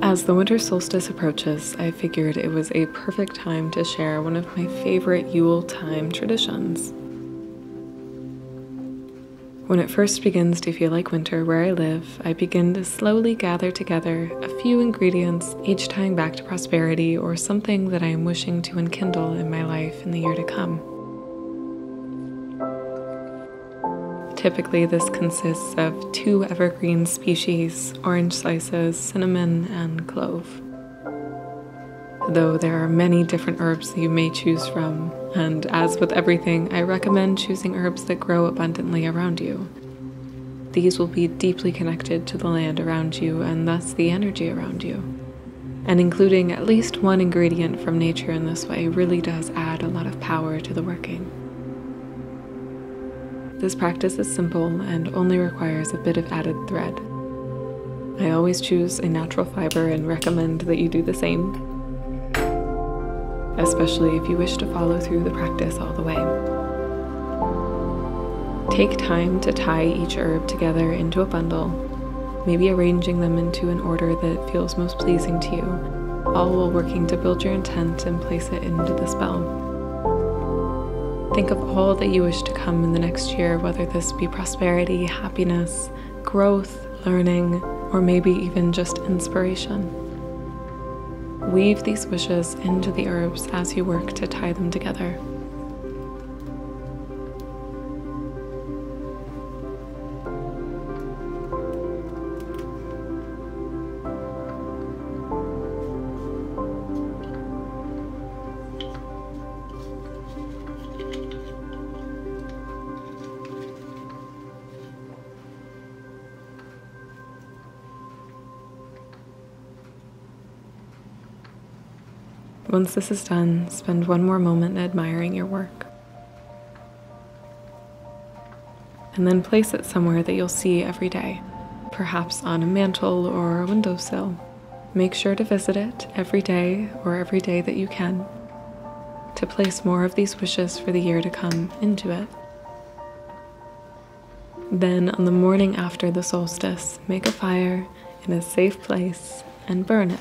As the winter solstice approaches, I figured it was a perfect time to share one of my favorite Yule time traditions. When it first begins to feel like winter where I live, I begin to slowly gather together a few ingredients, each tying back to prosperity or something that I am wishing to enkindle in my life in the year to come. Typically, this consists of 2 evergreen species, orange slices, cinnamon, and clove. Though there are many different herbs that you may choose from, and as with everything, I recommend choosing herbs that grow abundantly around you. These will be deeply connected to the land around you and thus the energy around you. And including at least one ingredient from nature in this way really does add a lot of power to the working. This practice is simple and only requires a bit of added thread. I always choose a natural fiber and recommend that you do the same, especially if you wish to follow through the practice all the way. Take time to tie each herb together into a bundle, maybe arranging them into an order that feels most pleasing to you, all while working to build your intent and place it into the spell. Think of all that you wish to come in the next year, whether this be prosperity, happiness, growth, learning, or maybe even just inspiration. Weave these wishes into the herbs as you work to tie them together. Once this is done, spend one more moment admiring your work. And then place it somewhere that you'll see every day, perhaps on a mantle or a windowsill. Make sure to visit it every day or every day that you can to place more of these wishes for the year to come into it. Then on the morning after the solstice, make a fire in a safe place and burn it.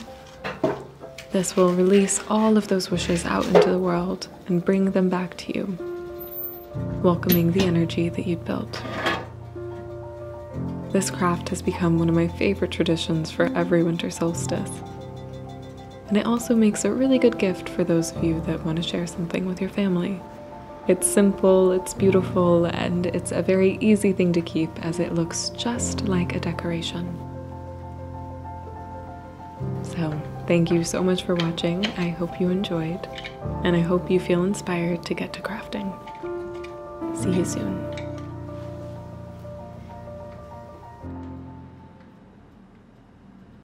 This will release all of those wishes out into the world and bring them back to you, welcoming the energy that you've built. This craft has become one of my favorite traditions for every winter solstice. And it also makes a really good gift for those of you that want to share something with your family. It's simple, it's beautiful, and it's a very easy thing to keep as it looks just like a decoration. So, thank you so much for watching. I hope you enjoyed, and I hope you feel inspired to get to crafting. See you soon.